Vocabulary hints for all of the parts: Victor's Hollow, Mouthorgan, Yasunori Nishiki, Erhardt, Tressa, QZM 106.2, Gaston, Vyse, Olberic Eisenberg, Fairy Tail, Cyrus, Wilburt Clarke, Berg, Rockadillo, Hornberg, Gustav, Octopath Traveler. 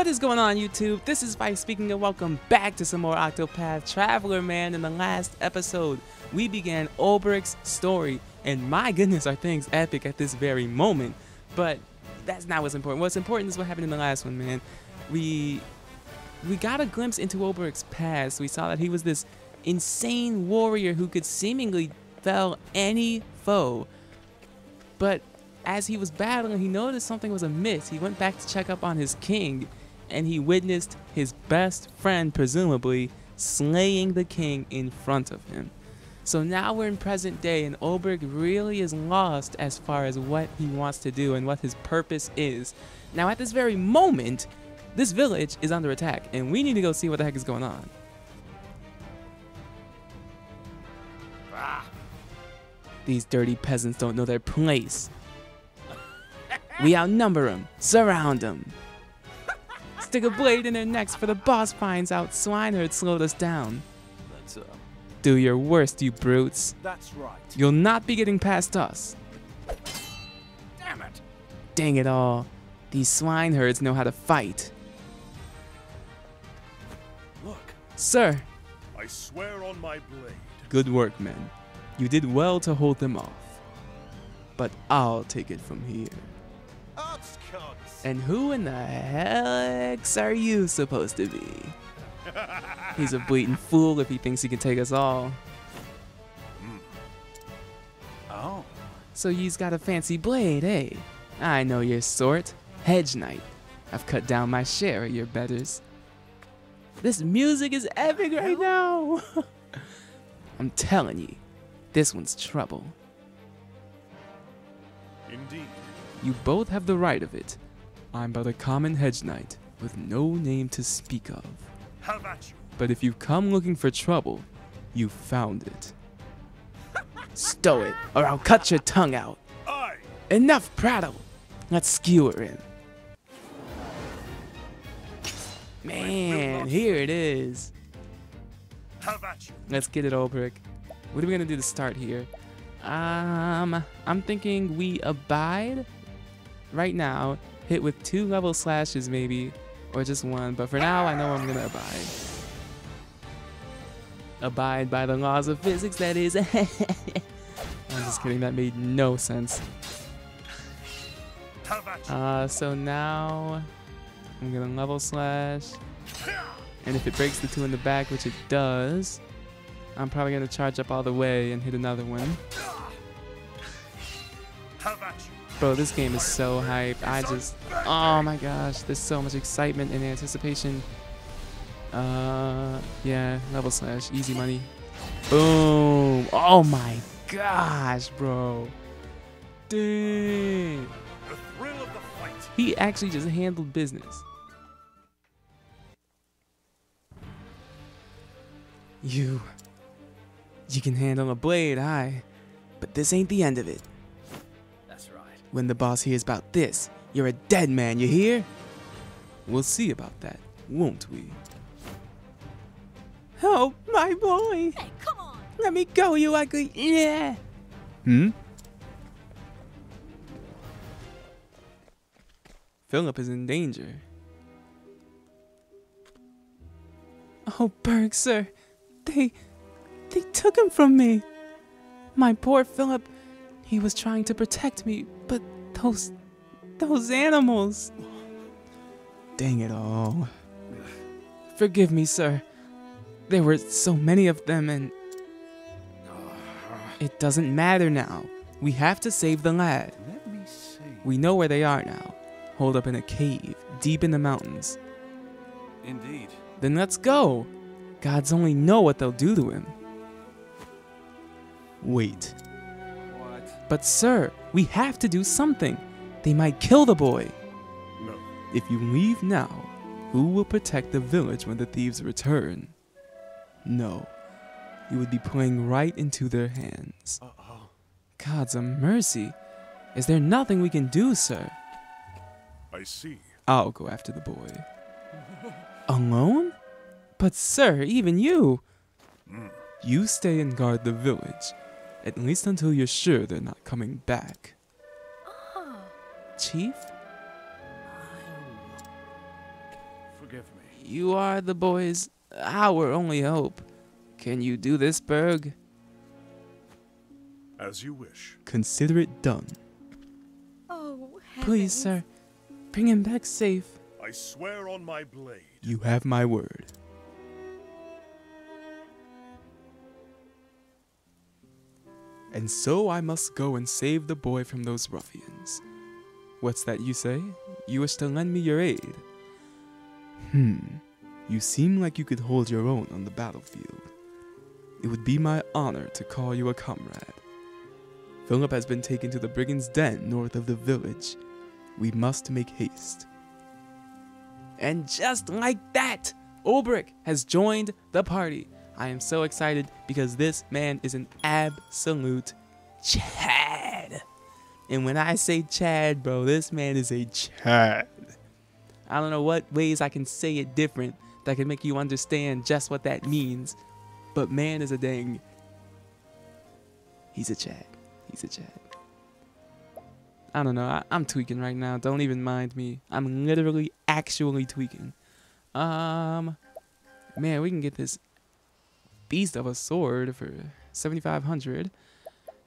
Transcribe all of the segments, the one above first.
What is going on, YouTube? This is Vyse speaking, and welcome back to some more Octopath Traveler, man. In the last episode, we began Olberic's story, and my goodness, are things epic at this very moment. But that's not what's important. What's important is what happened in the last one, man. We got a glimpse into Olberic's past. We saw that he was this insane warrior who could seemingly fell any foe. But as he was battling, he noticed something was amiss. He went back to check up on his king, and he witnessed his best friend, presumably, slaying the king in front of him. So now we're in present day, and Olberic really is lost as far as what he wants to do and what his purpose is. Now at this very moment, this village is under attack, and we need to go see what the heck is going on. These dirty peasants don't know their place. We outnumber them, surround them. Stick a blade in their necks, for the boss finds out swineherd slowed us down. Do your worst, you brutes. That's right. You'll not be getting past us. Damn it! Dang it all! These swineherds know how to fight. Look, sir. I swear on my blade. Good work, men. You did well to hold them off. But I'll take it from here. And who in the heck are you supposed to be? He's a bleating fool if he thinks he can take us all. Oh. So you've got a fancy blade, eh? I know your sort. Hedge Knight. I've cut down my share of your betters. This music is epic right now! I'm telling you, this one's trouble. Indeed. You both have the right of it. I'm but a common hedge knight, with no name to speak of. How about you? But if you've come looking for trouble, you've found it. Stow it, or I'll cut your tongue out. Aye. Enough prattle. Let's skewer in. Man, here it is. How about you? Let's get it, Olberic. What are we gonna do to start here? I'm thinking we abide right now. Hit with 2 level slashes maybe, or just 1, but for now I know I'm gonna abide. Abide by the laws of physics, that is. I'm just kidding, that made no sense. So now I'm gonna level slash, and if it breaks the 2 in the back, which it does, I'm probably gonna charge up all the way and hit another one. Bro, this game is so hyped. Oh my gosh, there's so much excitement and anticipation. Yeah, level slash, easy money. Boom! Oh my gosh, bro. Dang. He actually just handled business. You can handle a blade, aye, but this ain't the end of it. When the boss hears about this, you're a dead man, you hear? We'll see about that, won't we? Oh, my boy! Hey, come on! Let me go, you ugly... Yeah. Philip is in danger. Oh, Berg, sir. They took him from me. My poor Philip, he was trying to protect me, but those animals. Dang it all. Forgive me, sir. There were so many of them, and it doesn't matter now. We have to save the lad. Let me see. We know where they are now, holed up in a cave deep in the mountains. Indeed. Then let's go. Gods only know what they'll do to him. Wait. But sir, we have to do something. They might kill the boy. No. If you leave now, who will protect the village when the thieves return? No. You would be playing right into their hands. God's a mercy. Is there nothing we can do, sir? I see. I'll go after the boy. Alone? But sir, even you. You stay and guard the village. At least until you're sure they're not coming back. Chief? You are the boys' our only hope. Can you do this, Berg? As you wish. Consider it done. Oh, heavens. Please, sir. Bring him back safe. I swear on my blade. You have my word. And so I must go and save the boy from those ruffians. What's that you say? You wish to lend me your aid? You seem like you could hold your own on the battlefield. It would be my honor to call you a comrade. Philip has been taken to the brigand's den north of the village. We must make haste. And just like that, Olberic has joined the party. I am so excited because this man is an absolute Chad. And when I say Chad, bro, this man is a Chad. I don't know what ways I can say it different that can make you understand just what that means. But man is a dang. He's a Chad. He's a Chad. I don't know. I'm tweaking right now. Don't even mind me. I'm literally actually tweaking. Man, we can get this beast of a sword for 7,500.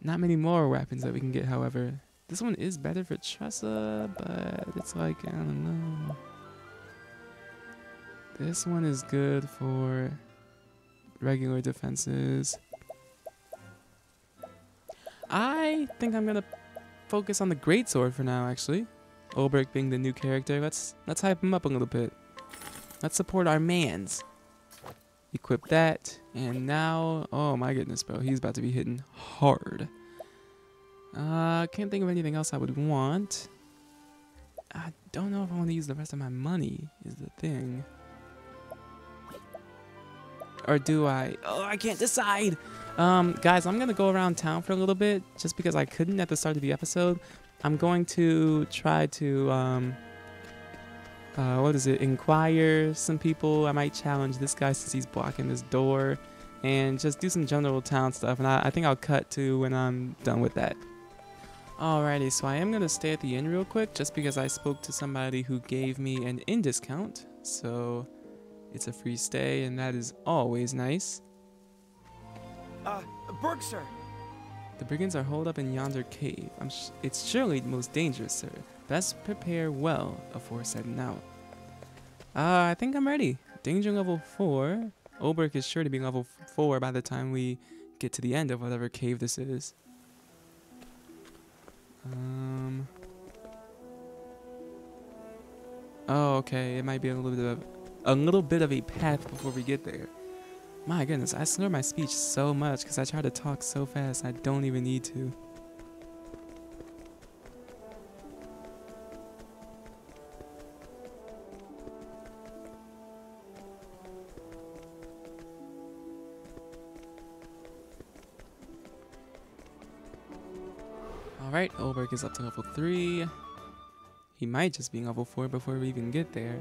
Not many more weapons that we can get, however. This one is better for Tressa, but it's like, I don't know. This one is good for regular defenses. I think I'm gonna focus on the greatsword for now, actually. Olberic being the new character, let's hype him up a little bit. Let's support our mans. Equip that, and now, oh my goodness, bro, he's about to be hitting hard. Can't think of anything else I would want. I don't know if I want to use the rest of my money is the thing. Or do I? Oh, I can't decide. Guys, I'm going to go around town for a little bit just because I couldn't at the start of the episode. I'm going to try to, inquire some people. I might challenge this guy since he's blocking this door and just do some general town stuff. And I think I'll cut to when I'm done with that. Alrighty, so I am going to stay at the inn real quick just because I spoke to somebody who gave me an inn discount. So it's a free stay, and that is always nice. Berg, sir. The brigands are holed up in yonder cave. It's surely the most dangerous, sir. Best prepare well afore setting out. I think I'm ready. Danger level 4. Olberic is sure to be level 4 by the time we get to the end of whatever cave this is. Oh, okay. It might be a little bit of a path before we get there. My goodness, I slur my speech so much because I try to talk so fast I don't even need to. Alright, Olberic is up to level 3. He might just be level 4 before we even get there.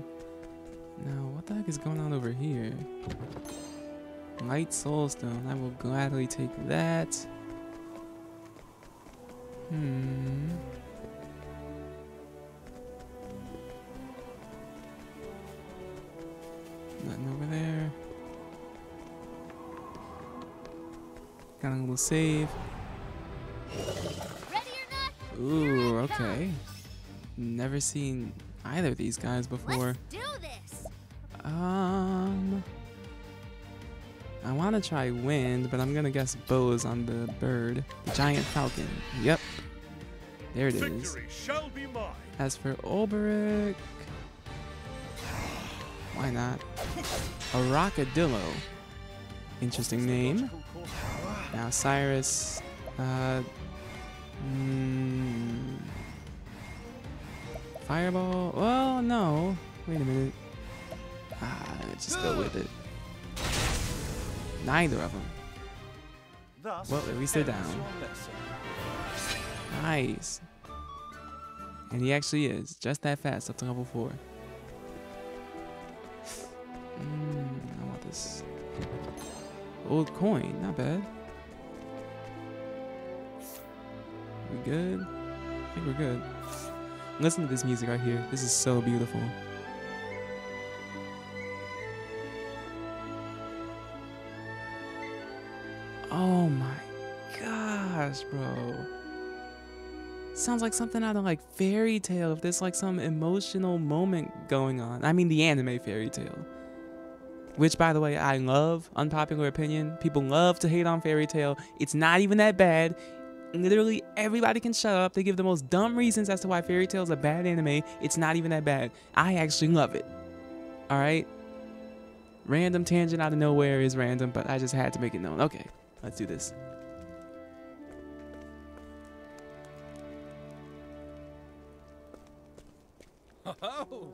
Now, what the heck is going on over here? Light Soulstone. I will gladly take that. Nothing over there. Got a little save. Ooh, okay. Never seen either of these guys before. Let's do this. I want to try wind, but I'm going to guess bows on the bird. The giant falcon. Yep. There it is. Shall be mine. As for Olberic, why not? A rockadillo. Interesting name. Now Cyrus. Fireball. Well, no. Wait a minute. Just go with it. Neither of them. Well, at least they're down. Nice. And he actually is just that fast up to level 4. I want this old coin. Not bad. We good? I think we're good. Listen to this music right here. This is so beautiful. Oh my gosh, bro. Sounds like something out of like Fairy Tail, if there's like some emotional moment going on. I mean the anime Fairy Tail. Which, by the way, I love. Unpopular opinion. People love to hate on Fairy Tail. It's not even that bad. Literally everybody can shut up. They give the most dumb reasons as to why Fairy Tail is a bad anime. It's not even that bad. I actually love it. Alright? Random tangent out of nowhere is random, but I just had to make it known. Okay, let's do this. Oh.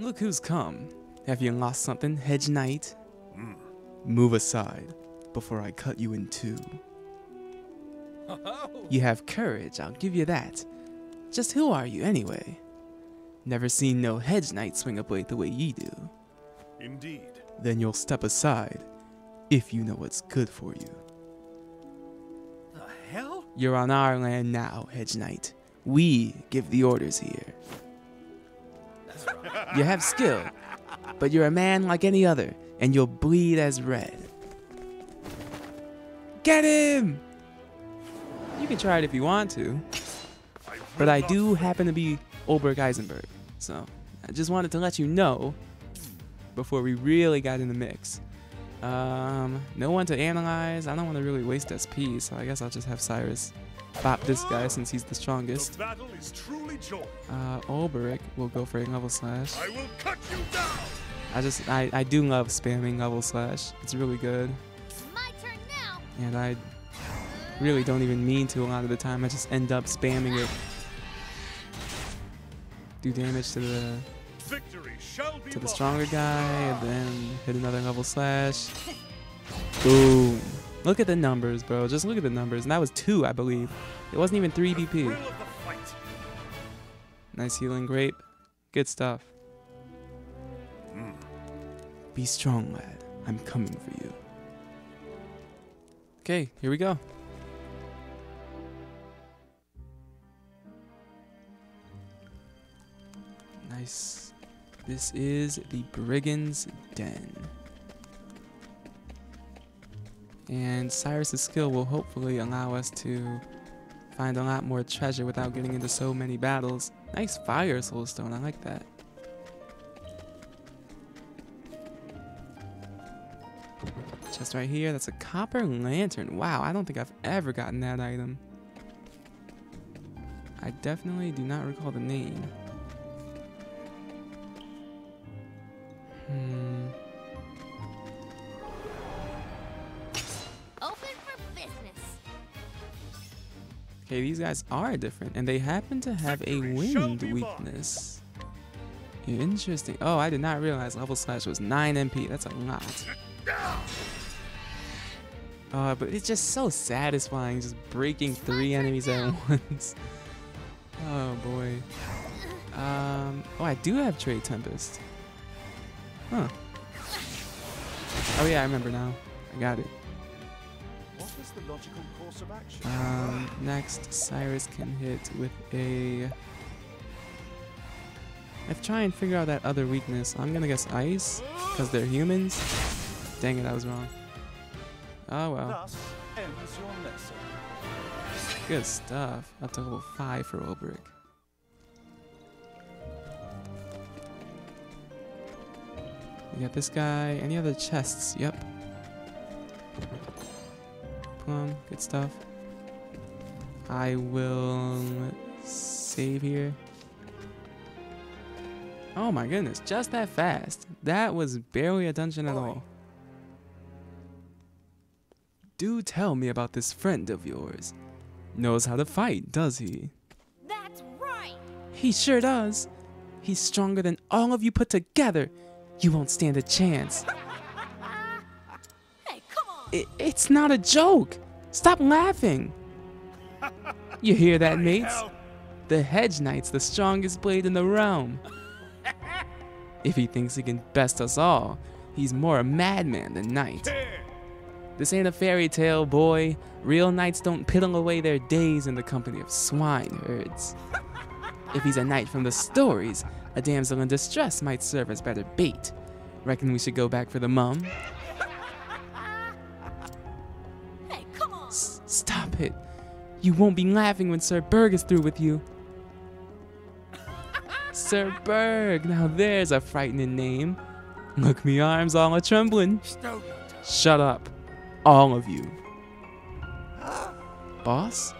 Look who's come. Have you lost something, hedge knight? Move aside before I cut you in two. Oh. You have courage, I'll give you that. Just who are you anyway? Never seen no hedge knight swing a blade the way ye do. Indeed. Then you'll step aside if you know what's good for you. The hell? You're on our land now, hedge knight. We give the orders here. You have skill, but you're a man like any other, and you'll bleed as red. Get him! You can try it if you want to, but I do happen to be Olberic Eisenberg, so I just wanted to let you know before we really got in the mix. No one to analyze. I don't want to really waste SP, so I guess I'll just have Cyrus bop this guy since he's the strongest. The battle is truly joined. Olberic will go for a level slash. I will cut you down. I do love spamming level slash. It's really good. My turn now. And I really don't even mean to a lot of the time. I just end up spamming it. Do damage to the stronger guy, and then hit another level slash. Boom. Look at the numbers, bro. Just look at the numbers. And that was 2, I believe. It wasn't even 3 BP. Nice healing grape. Good stuff. Be strong, lad. I'm coming for you. Okay, here we go. Nice. This is the Brigand's Den. And Cyrus's skill will hopefully allow us to find a lot more treasure without getting into so many battles. Nice fire soulstone, I like that. Chest right here, that's a copper lantern. Wow, I don't think I've ever gotten that item. I definitely do not recall the name. Okay, these guys are different, and they happen to have a wind weakness. Interesting. Oh, I did not realize level slash was 9 MP. That's a lot. But it's just so satisfying, just breaking 3 enemies at once. Oh boy. Oh, I do have Trade Tempest. Huh. Oh yeah, I remember now. I got it. The logical course of action. Next, Cyrus can hit with a... I've tried and figure out that other weakness. I'm gonna guess ice, because they're humans. Dang it, I was wrong. Oh well. Thus ends your lesson. Good stuff. Up to level 5 for Olberic. We got this guy. Any other chests? Yep. Plum, good stuff. I will save here. Oh my goodness, just that fast. That was barely a dungeon at all. Do tell me about this friend of yours. Knows how to fight, does he? That's right. He sure does. He's stronger than all of you put together. You won't stand a chance. It's not a joke. Stop laughing. You hear that, mates? The hedge knight's the strongest blade in the realm. If he thinks he can best us all, he's more a madman than knight. This ain't a fairy tale, boy. Real knights don't piddle away their days in the company of swineherds. If he's a knight from the stories, a damsel in distress might serve as better bait. Reckon we should go back for the mum? Stop it. You won't be laughing when Sir Berg is through with you. Sir Berg, now there's a frightening name. Look, me arms all a-trembling. Shut up, all of you. Boss?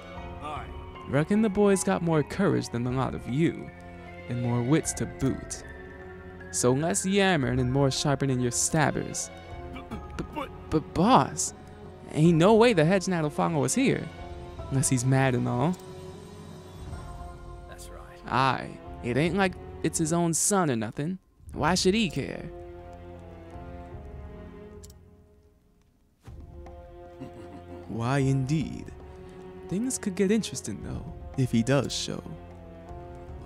Reckon the boy's got more courage than the lot of you, and more wits to boot. So less yammering and more sharpening your stabbers. But boss, ain't no way the hedge gnat'll follow us here, unless he's mad and all. That's right. Aye, it ain't like it's his own son or nothing. Why should he care? Why indeed? Things could get interesting though, if he does show.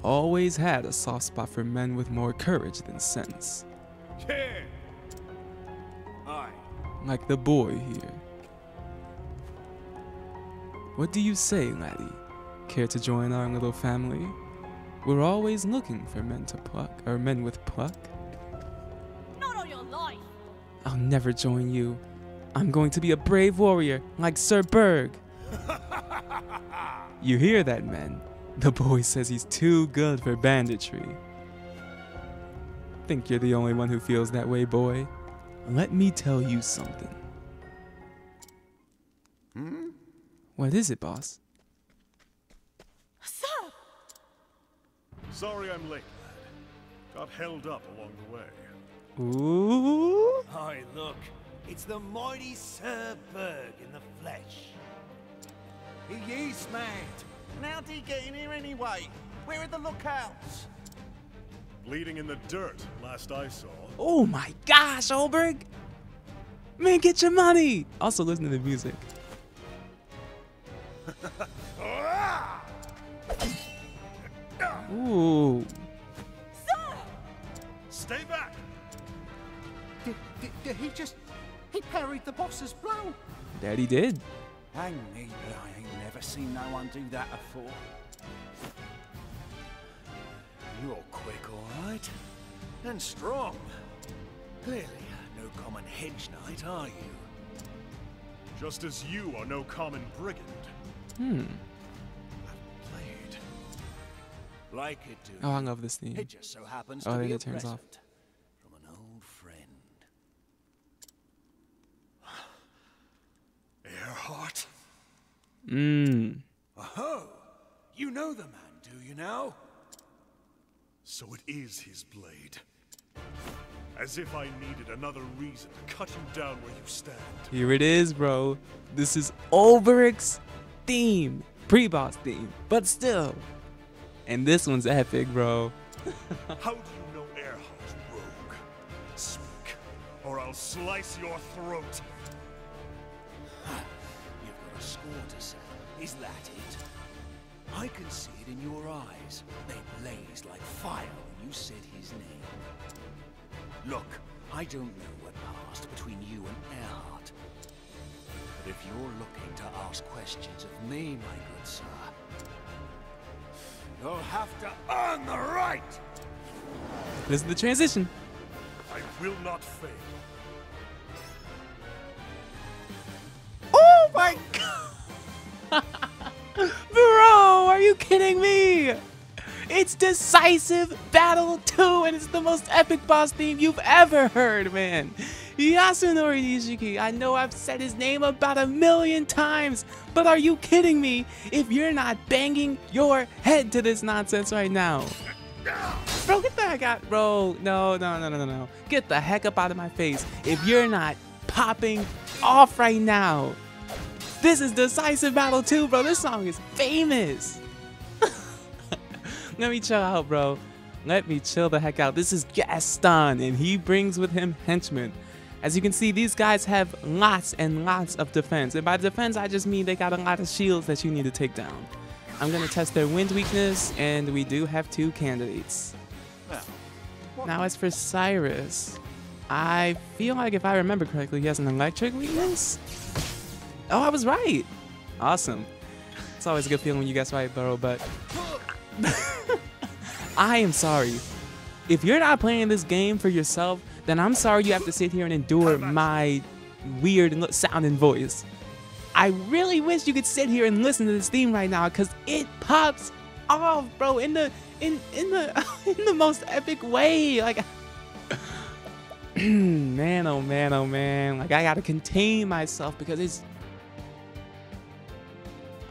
Always had a soft spot for men with more courage than sense. Yeah. Aye. Like the boy here. What do you say, laddie? Care to join our little family? We're always looking for men to pluck, or men with pluck. Not on your life. I'll never join you. I'm going to be a brave warrior, like Sir Berg. You hear that, man? The boy says he's too good for banditry. Think you're the only one who feels that way, boy? Let me tell you something. Hmm? What is it, boss? Sir! Sorry I'm late, lad. Got held up along the way. Ooh! Aye, look. It's the mighty Sir Berg in the flesh. He is mad. And how'd he get in here anyway? Where are the lookouts? Bleeding in the dirt, last I saw. Oh my gosh, Olberic! Man, get your money! Also listen to the music. Ooh. Sir! Stay back! Did he just... He parried the boss's blow. That he did. Hang me, but I ain't never seen no one do that before. You're quick, all right, and strong. Clearly, no common hedge knight, are you? Just as you are no common brigand. Hmm. I've played like it do. Oh, I love this theme. It just so happens to be a present from an old friend. Erhardt. Mmm. Oh, you know the man, do you now? So it is his blade. As if I needed another reason to cut you down where you stand. Here it is, bro. This is Olberic's theme, pre-boss theme, but still. And this one's epic, bro. How do you know Erhardt's rogue? Speak, or I'll slice your throat. Score to say, is that it? I can see it in your eyes. They blazed like fire when you said his name. Look, I don't know what passed between you and Erhardt. But if you're looking to ask questions of me, my good sir, you'll have to earn the right! This is the transition. I will not fail. Oh my god! Bro, are you kidding me? It's Decisive Battle 2, and it's the most epic boss theme you've ever heard, man. Yasunori Nishiki, I know I've said his name about 1,000,000 times, but are you kidding me if you're not banging your head to this nonsense right now? Bro, get the heck out. Bro, no. Get the heck up out of my face if you're not popping off right now. This is Decisive Battle 2, bro. This song is famous. Let me chill out, bro. Let me chill the heck out. This is Gaston, and he brings with him henchmen. As you can see, these guys have lots and lots of defense. And by defense, I just mean they got a lot of shields that you need to take down. I'm going to test their wind weakness, and we do have 2 candidates. Now, as for Cyrus, I feel like if I remember correctly, he has an electric weakness? Oh, I was right. Awesome. It's always a good feeling when you guess right, bro, but... I am sorry. If you're not playing this game for yourself, then I'm sorry you have to sit here and endure my weird sounding voice. I really wish you could sit here and listen to this theme right now, cause it pops off, bro, in the most epic way. Like, man, oh man, oh man. Like, I gotta contain myself because it's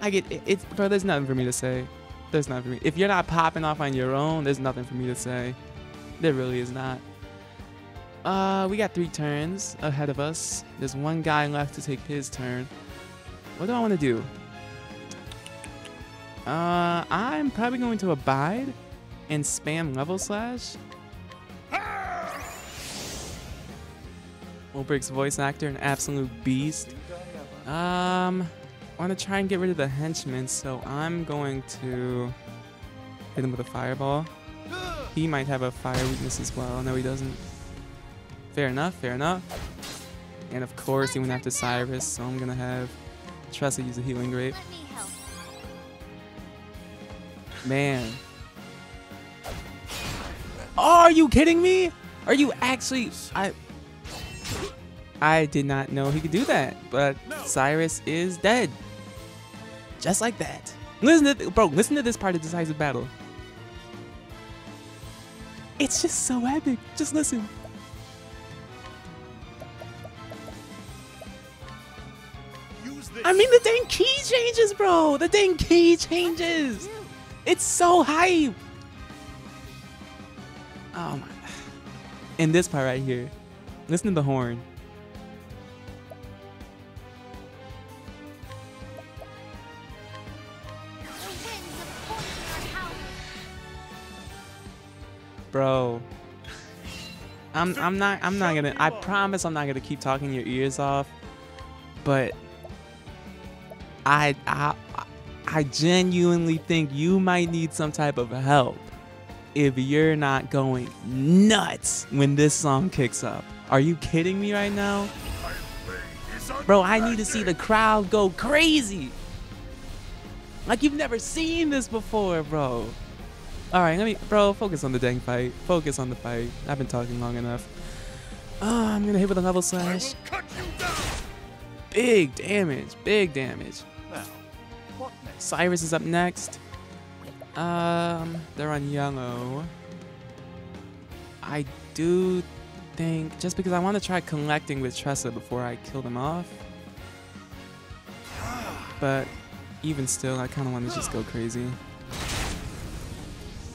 like it's bro. There's nothing for me to say. There's nothing for me. If you're not popping off on your own, there's nothing for me to say. There really is not. We got 3 turns ahead of us. There's one guy left to take his turn. What do I want to do? I'm probably going to abide and spam level slash. Olberic's voice actor, an absolute beast. I want to try and get rid of the henchmen, so I'm going to hit him with a fireball. He might have a fire weakness as well. No, he doesn't. Fair enough, fair enough. And of course, he went after Cyrus, so I'm going to have Tressa use a healing grape. Man. Oh, are you kidding me? Are you actually... I did not know he could do that, but Cyrus is dead. Just like that. Listen to this part of Decisive Battle. It's just so epic. Just listen. I mean, the dang key changes, bro. The dang key changes. It's so hype. Oh my. And this part right here. Listen to the horn. Bro, I promise I'm not gonna keep talking your ears off, but I genuinely think you might need some type of help if you're not going nuts when this song kicks up. Are you kidding me right now? Bro, I need to see the crowd go crazy. Like you've never seen this before, bro. Alright, bro, focus on the dang fight. Focus on the fight. I've been talking long enough. Oh, I'm gonna hit with a level slash. Big damage, big damage. Cyrus is up next. They're on yellow. I do think, just because I want to try collecting with Tressa before I kill them off. But even still, I kind of want to just go crazy.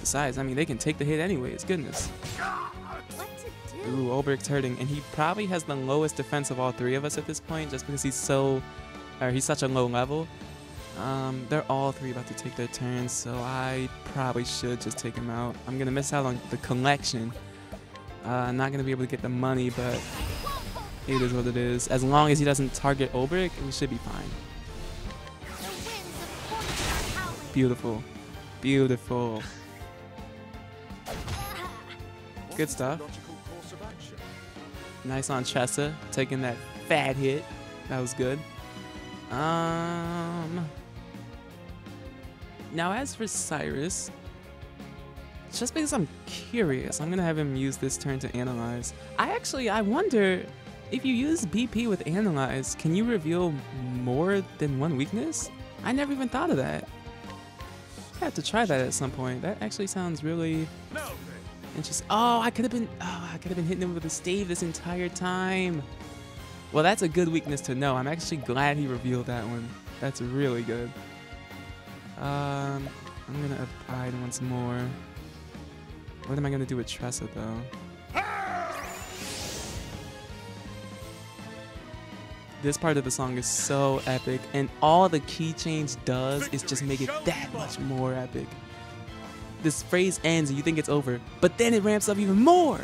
Besides, I mean, they can take the hit anyways. Goodness. What to do? Ooh, Olberic's hurting, and he probably has the lowest defense of all 3 of us at this point, just because he's such a low level. They're all 3 about to take their turns, so I probably should just take him out. I'm gonna miss out on the collection. I'm not gonna be able to get the money, but it is what it is. As long as he doesn't target Olberic, we should be fine. Beautiful, beautiful. Good stuff. Nice on Tressa, taking that fat hit. That was good. Now as for Cyrus, just because I'm curious, I'm gonna have him use this turn to analyze. I wonder if you use BP with analyze, can you reveal more than one weakness? I never even thought of that. I have to try that at some point. That actually sounds really. And just, I could have been hitting him with a stave this entire time. Well, that's a good weakness to know. I'm actually glad he revealed that one. That's really good. I'm gonna abide once more. What am I gonna do with Tressa though? This part of the song is so epic, and all the key change does is just make it that much more epic. This phrase ends and you think it's over, but then it ramps up even more.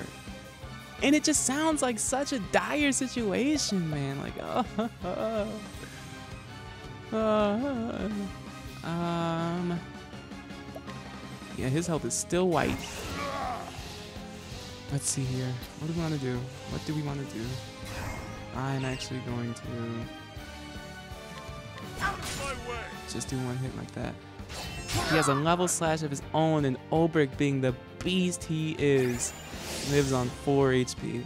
And it just sounds like such a dire situation, man. Like, yeah, his health is still white. Let's see here. What do we want to do? What do we want to do? I'm actually going to just do one hit like that. He has a level slash of his own, and Olberic, being the beast he is, lives on 4 HP.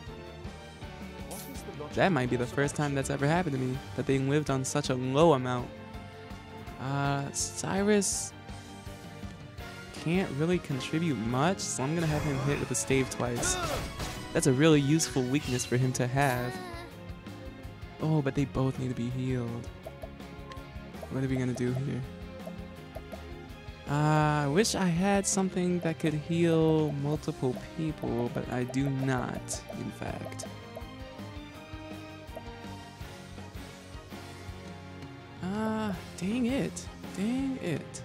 That might be the first time that's ever happened to me, that they lived on such a low amount. Cyrus can't really contribute much, so I'm gonna have him hit with a stave twice. That's a really useful weakness for him to have. Oh, but they both need to be healed. What are we gonna do here? I wish I had something that could heal multiple people, but I do not, in fact. Dang it. Dang it.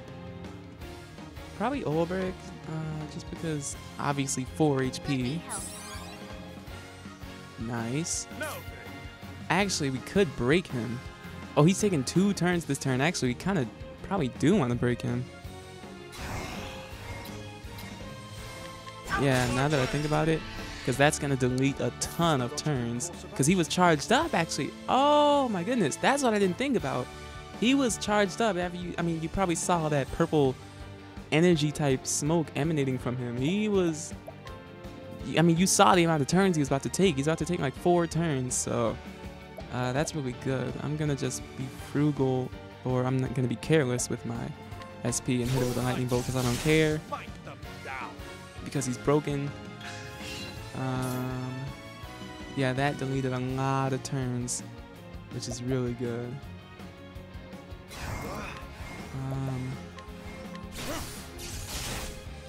Probably Olberic, just because, obviously, 4 HP. Nice. Actually, we could break him. Oh, he's taking 2 turns this turn. Actually, we kind of probably do want to break him. Yeah, now that I think about it, because that's going to delete a ton of turns. Because he was charged up, actually. Oh, my goodness. That's what I didn't think about. He was charged up. After you, I mean, you probably saw that purple energy type smoke emanating from him. He was... I mean, you saw the amount of turns he was about to take. He's about to take like 4 turns, so... that's really good. I'm going to just be frugal, or I'm not going to be careless with my SP and hit it with a lightning bolt because I don't care. Because he's broken. Yeah, that deleted a lot of turns, which is really good.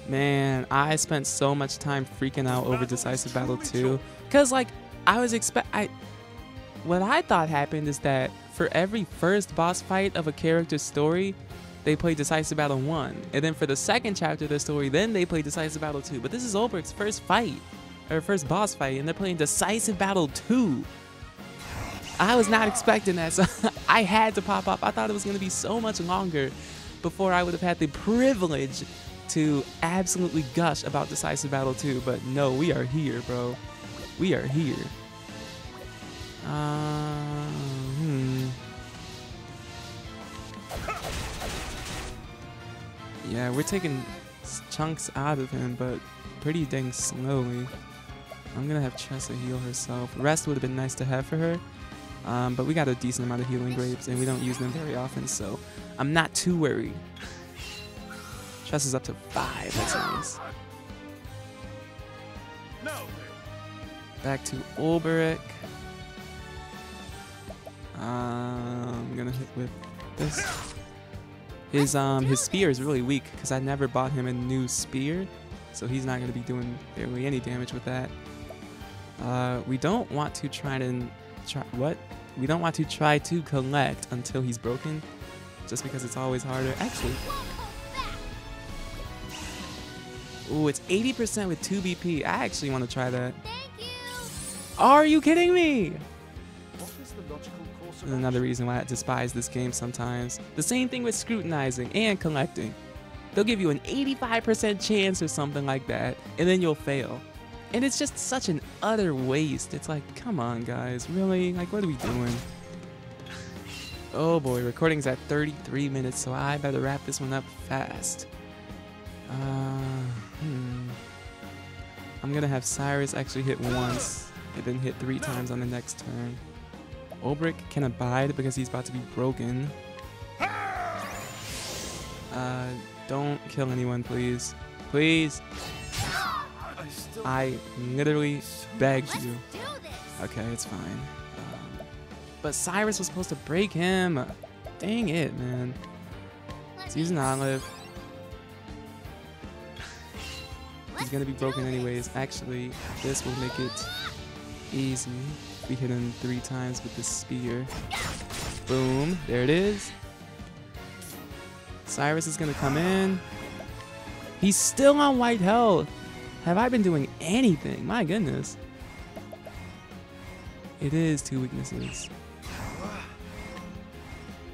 Man, I spent so much time freaking out over Decisive Battle 2, because like what I thought happened is that for every first boss fight of a character's story, they play Decisive Battle 1, and then for the second chapter of the story, then they play Decisive Battle 2. But this is Olberic's first fight, or first boss fight, and they're playing Decisive Battle 2. I was not expecting that, so I had to pop up. I thought it was going to be so much longer before I would have had the privilege to absolutely gush about Decisive Battle 2, but no, we are here, bro. We are here. Yeah, we're taking chunks out of him, but pretty dang slowly. I'm gonna have Tressa heal herself. Rest would have been nice to have for her, but we got a decent amount of healing grapes, and we don't use them very often, so I'm not too worried. Tressa's up to 5, that's nice. Back to Olberic. I'm gonna hit with this. His spear is really weak because I never bought him a new spear, so he's not going to be doing barely any damage with that. We don't want to try to collect until he's broken, just because it's always harder. Actually, ooh, it's 80% with 2 BP. I actually want to try that. Thank you. Are you kidding me? Another reason why I despise this game sometimes. The same thing with scrutinizing and collecting. They'll give you an 85% chance or something like that, and then you'll fail. And it's just such an utter waste. It's like, come on, guys, really? Like, what are we doing? Oh boy, recording's at 33 minutes, so I better wrap this one up fast. I'm gonna have Cyrus actually hit once, and then hit 3 times on the next turn. Olberic can abide because he's about to be broken. Don't kill anyone, please. Please. I literally begged you. Okay, it's fine. But Cyrus was supposed to break him. Dang it, man. Let's use an olive. He's gonna be broken anyways. Actually, this will make it easy. We hit him 3 times with the spear. Boom, there it is. Cyrus is gonna come in. He's still on white health. Have I been doing anything? My goodness. It is 2 weaknesses.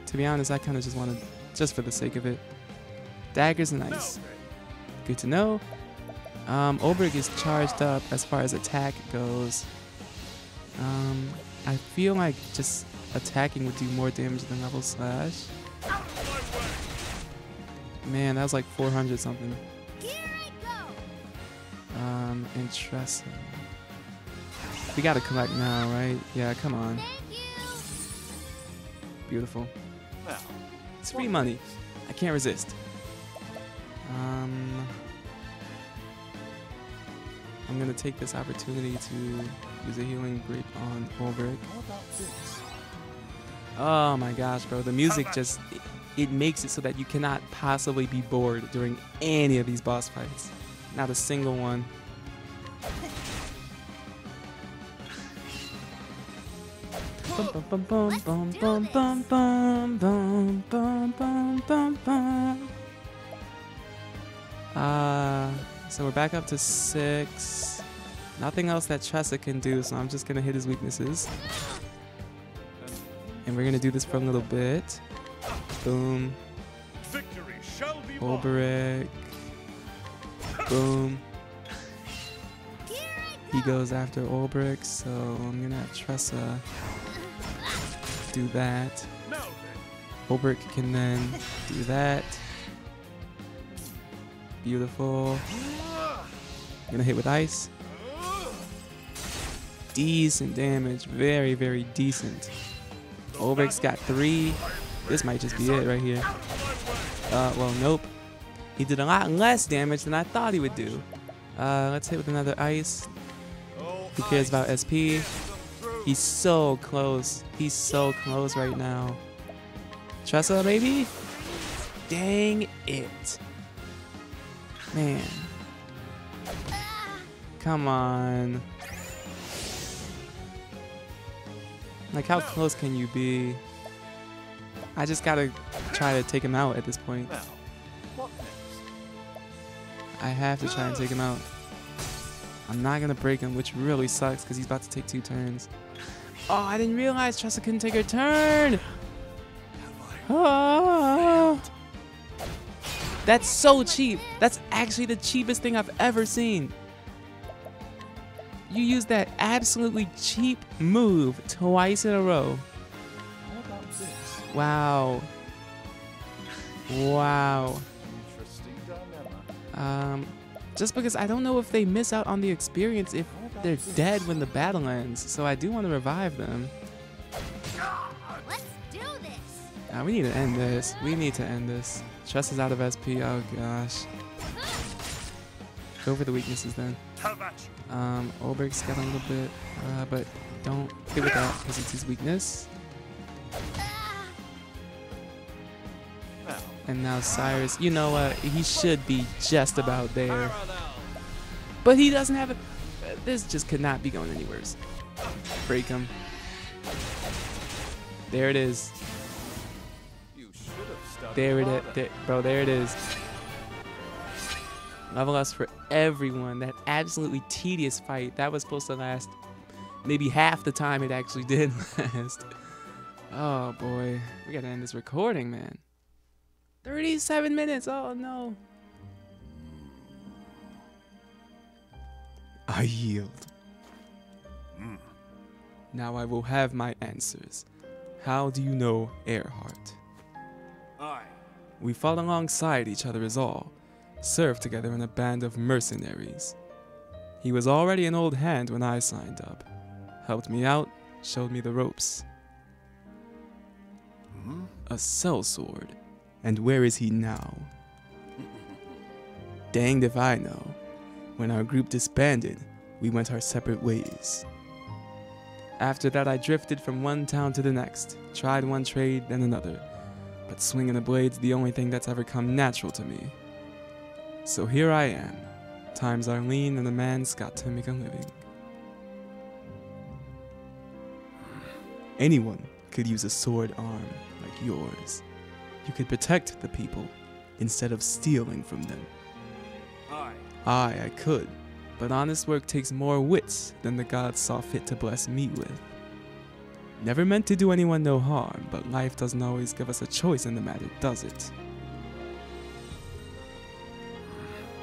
To be honest, I kinda just wanna, just for the sake of it. Daggers and ice. Good to know. Olberic is charged up as far as attack goes. I feel like just attacking would do more damage than level slash. Man, that was like 400 something. And Tressa. We gotta collect now, right? Yeah, come on. Beautiful. Well, it's free money. I can't resist. I'm gonna take this opportunity to use a healing grip on Olberic. Oh my gosh, bro. The music just, it makes it so that you cannot possibly be bored during any of these boss fights. Not a single one. So we're back up to 6. Nothing else that Tressa can do, so I'm just gonna hit his weaknesses. And we're gonna do this for a little bit. Boom. Victory shall be Olberic. Boom. He goes after Olberic, so I'm gonna have Tressa do that. Olberic can then do that. Beautiful. I'm gonna hit with ice. Decent damage. Very, very decent. Olberic's got 3. This might just be it right here. Well, nope. He did a lot less damage than I thought he would do. Let's hit with another ice. Who cares about SP? He's so close. He's so close right now. Tressa, maybe? Dang it. Man. Come on. Like, how close can you be? I just gotta try to take him out at this point. I have to try and take him out. I'm not gonna break him, which really sucks because he's about to take 2 turns. Oh, I didn't realize Tressa couldn't take her turn! Oh. That's so cheap! That's actually the cheapest thing I've ever seen! You use that absolutely cheap move twice in a row. How about this? Wow. Wow. Interesting dilemma. Just because I don't know if they miss out on the experience if they're dead when the battle ends, so I do want to revive them. Let's do this. We need to end this. We need to end this. Tress is out of SP. Oh gosh. Go for the weaknesses then. Olberic's got a little bit, but don't give it that because it's his weakness. And now Cyrus, you know what? He should be just about there. But he doesn't have it. This just could not be going any worse. Break him. There it is. There it is. There, bro, there it is. Level us for everyone. That absolutely tedious fight that was supposed to last maybe half the time it actually did last. Oh boy, we gotta end this recording, man. 37 minutes. Oh no. I yield. Now I will have my answers. How do you know Erhardt? We fought alongside each other is all. Served together in a band of mercenaries. He was already an old hand when I signed up. Helped me out, showed me the ropes. A sellsword. And where is he now? Danged if I know. When our group disbanded, we went our separate ways. After that, I drifted from one town to the next, tried one trade, then another. But swinging a blade's the only thing that's ever come natural to me. So here I am. Times are lean and a man's got to make a living. Anyone could use a sword arm like yours. You could protect the people instead of stealing from them. I could, but honest work takes more wits than the gods saw fit to bless me with. Never meant to do anyone no harm, but life doesn't always give us a choice in the matter, does it?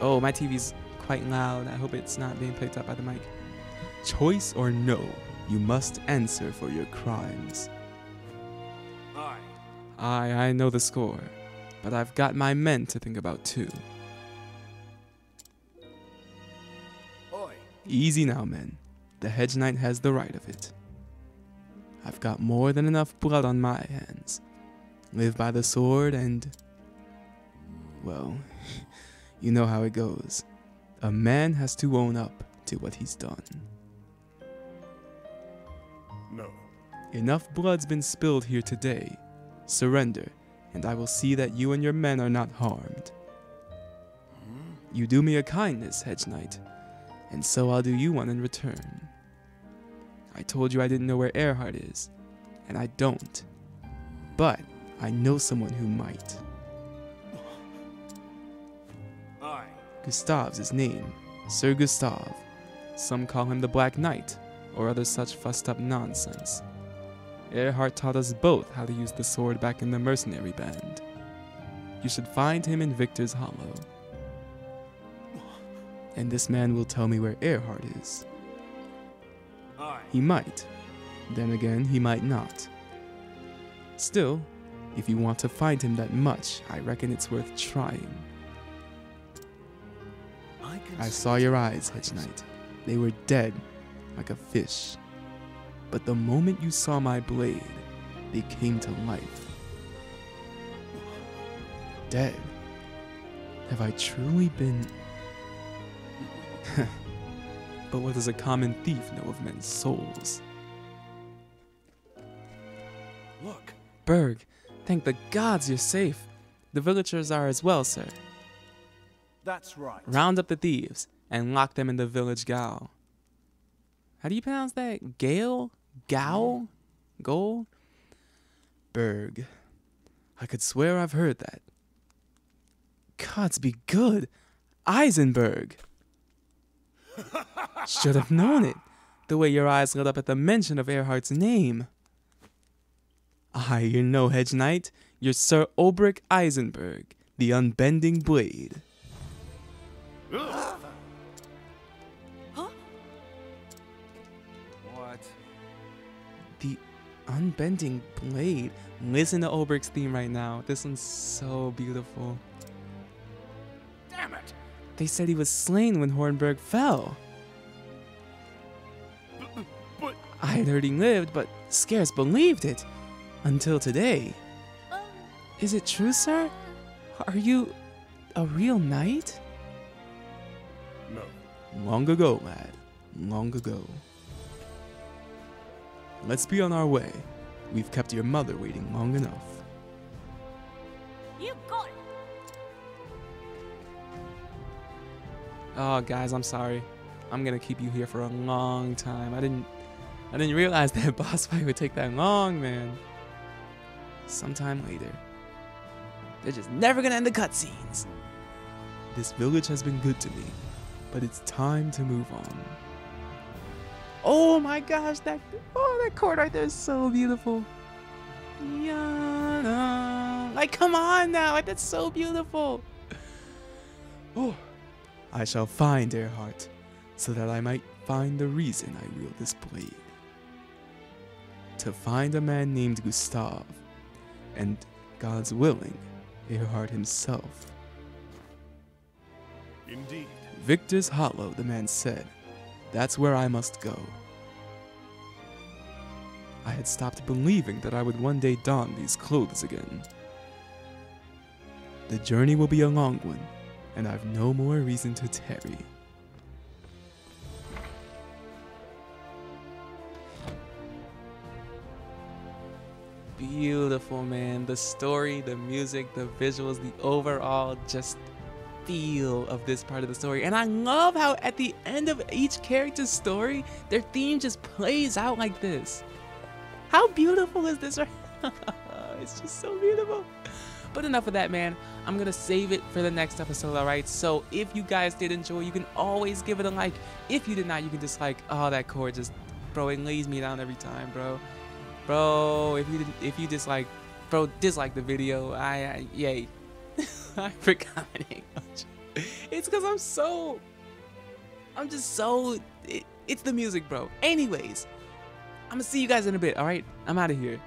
Oh, my TV's quite loud. I hope it's not being picked up by the mic. Choice or no, you must answer for your crimes. I know the score, but I've got my men to think about too. Easy now, men. the Hedge Knight has the right of it. I've got more than enough blood on my hands. Live by the sword and... well, you know how it goes. A man has to own up to what he's done. No. Enough blood's been spilled here today. Surrender, and I will see that you and your men are not harmed. Hmm? You do me a kindness, Hedge Knight, and so I'll do you one in return. I told you I didn't know where Erhardt is, and I don't. But I know someone who might. Aye. Gustav's his name, Sir Gustav. Some call him the Black Knight, or other such fussed-up nonsense. Erhardt taught us both how to use the sword back in the mercenary band. You should find him in Victor's Hollow. And this man will tell me where Erhardt is. Aye. He might. Then again, he might not. Still, if you want to find him that much, I reckon it's worth trying. I saw your eyes, Hedge Knight. They were dead, like a fish. But the moment you saw my blade, they came to life. Dead? Have I truly been... But what does a common thief know of men's souls? Look! Berg, thank the gods you're safe. The villagers are as well, sir. That's right. Round up the thieves and lock them in the village gaol. How do you pronounce that? Gale? Gowl? Goal? Berg. I could swear I've heard that. Gods be good! Eisenberg! Should have known it, the way your eyes lit up at the mention of Erhardt's name. Aye, you're no Hedge Knight. You're Sir Olberic Eisenberg, the Unbending Blade. Huh? What? The Unbending Blade. Listen to Olberic's theme right now. This one's so beautiful. Damn it! They said he was slain when Hornberg fell. But I had heard he lived, but scarce believed it. Until today. Is it true, sir? Are you a real knight? No. Long ago, lad. Long ago. Let's be on our way. We've kept your mother waiting long enough. You got it. Oh, guys, I'm sorry. I'm gonna keep you here for a long time. I didn't realize that boss fight would take that long, man. Sometime later. They're just never gonna end the cutscenes. This village has been good to me, but it's time to move on. Oh my gosh, that chord right there is so beautiful. Yana. Like, come on now, like, that's so beautiful. Oh, I shall find Erhardt, so that I might find the reason I wield this blade. To find a man named Gustav. And, God's willing, Erhardt himself. Indeed. Victor's Hollow, the man said. That's where I must go. I had stopped believing that I would one day don these clothes again. The journey will be a long one, and I've no more reason to tarry. Beautiful, man. The story, the music, the visuals, the overall just feel of this part of the story. And I love how at the end of each character's story, their theme just plays out like this. How beautiful is this? It's just so beautiful. But enough of that, man. I'm going to save it for the next episode, all right? So if you guys did enjoy, you can always give it a like. If you did not, you can dislike. Oh, that chord just, bro, it lays me down every time, bro. Bro, if you dislike, bro, dislike the video. Yay. I forgot my name. It's because it's the music, bro. Anyways, I'm gonna see you guys in a bit, all right? I'm out of here.